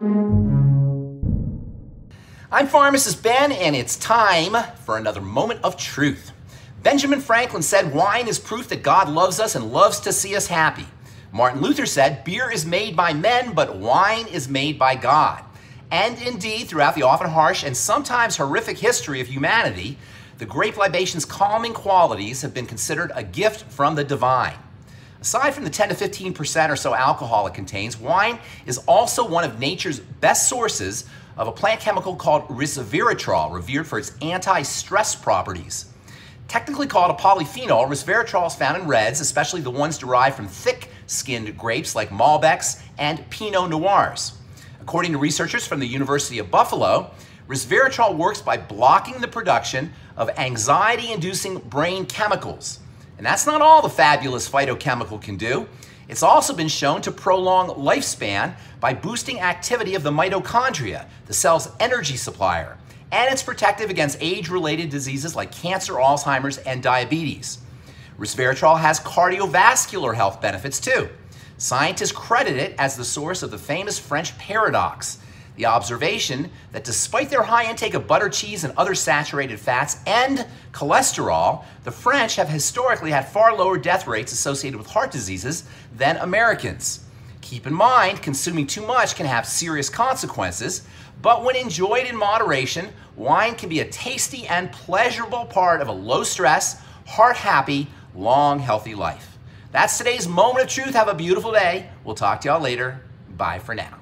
I'm Pharmacist Ben, and it's time for another moment of truth. Benjamin Franklin said, "Wine is proof that God loves us and loves to see us happy." Martin Luther said, "Beer is made by men, but wine is made by God." And indeed, throughout the often harsh and sometimes horrific history of humanity, the grape libation's calming qualities have been considered a gift from the divine. Aside from the 10 to 15% or so alcohol it contains, wine is also one of nature's best sources of a plant chemical called resveratrol, revered for its anti-stress properties. Technically called a polyphenol, resveratrol is found in reds, especially the ones derived from thick-skinned grapes like Malbecs and Pinot Noirs. According to researchers from the University of Buffalo, resveratrol works by blocking the production of anxiety-inducing brain chemicals. And that's not all the fabulous phytochemical can do. It's also been shown to prolong lifespan by boosting activity of the mitochondria, the cell's energy supplier, and it's protective against age-related diseases like cancer, Alzheimer's, and diabetes. Resveratrol has cardiovascular health benefits too. Scientists credit it as the source of the famous French Paradox, the observation that despite their high intake of butter, cheese, and other saturated fats and cholesterol, the French have historically had far lower death rates associated with heart diseases than Americans. Keep in mind, consuming too much can have serious consequences, but when enjoyed in moderation, wine can be a tasty and pleasurable part of a low-stress, heart-happy, long, healthy life. That's today's Moment of Truth. Have a beautiful day. We'll talk to y'all later. Bye for now.